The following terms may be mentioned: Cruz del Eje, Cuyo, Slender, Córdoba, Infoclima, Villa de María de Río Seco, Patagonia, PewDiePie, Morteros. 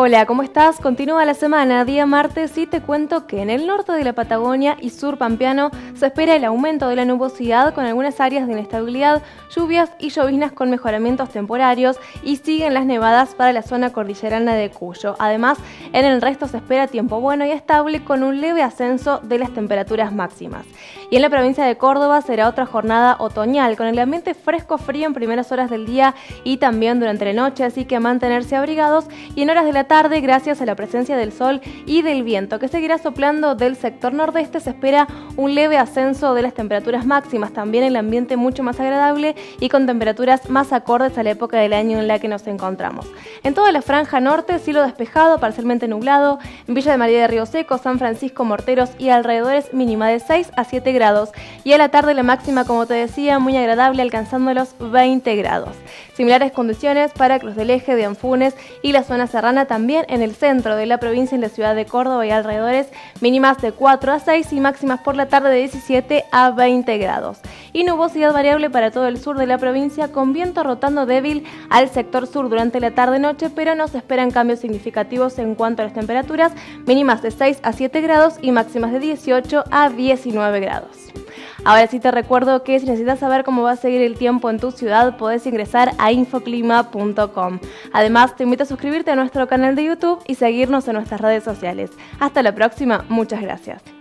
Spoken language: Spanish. Hola, ¿cómo estás? Continúa la semana, día martes, y te cuento que en el norte de la Patagonia y sur pampeano se espera el aumento de la nubosidad con algunas áreas de inestabilidad, lluvias y lloviznas con mejoramientos temporarios, y siguen las nevadas para la zona cordillerana de Cuyo. Además, en el resto se espera tiempo bueno y estable con un leve ascenso de las temperaturas máximas. Y en la provincia de Córdoba será otra jornada otoñal con el ambiente fresco-frío en primeras horas del día y también durante la noche, así que a mantenerse abrigados, y en horas de la tarde, gracias a la presencia del sol y del viento que seguirá soplando del sector nordeste, se espera un leve ascenso de las temperaturas máximas, también el ambiente mucho más agradable y con temperaturas más acordes a la época del año en la que nos encontramos. En toda la franja norte, cielo despejado, parcialmente nublado. En Villa de María de Río Seco, San Francisco, Morteros y alrededores, mínima de 6 a 7 grados, y a la tarde la máxima, como te decía, muy agradable, alcanzando los 20 grados. Similares condiciones para Cruz del Eje, de Anfunes y la zona serrana, también en el centro de la provincia, en la ciudad de Córdoba y alrededores, mínimas de 4 a 6 y máximas por la tarde de 17 a 20 grados. Y nubosidad variable para todo el sur de la provincia, con viento rotando débil al sector sur durante la tarde-noche, pero no se esperan cambios significativos en cuanto a las temperaturas, mínimas de 6 a 7 grados y máximas de 18 a 19 grados. Ahora sí te recuerdo que si necesitas saber cómo va a seguir el tiempo en tu ciudad, podés ingresar a infoclima.com. Además, te invito a suscribirte a nuestro canal de YouTube y seguirnos en nuestras redes sociales. Hasta la próxima, muchas gracias.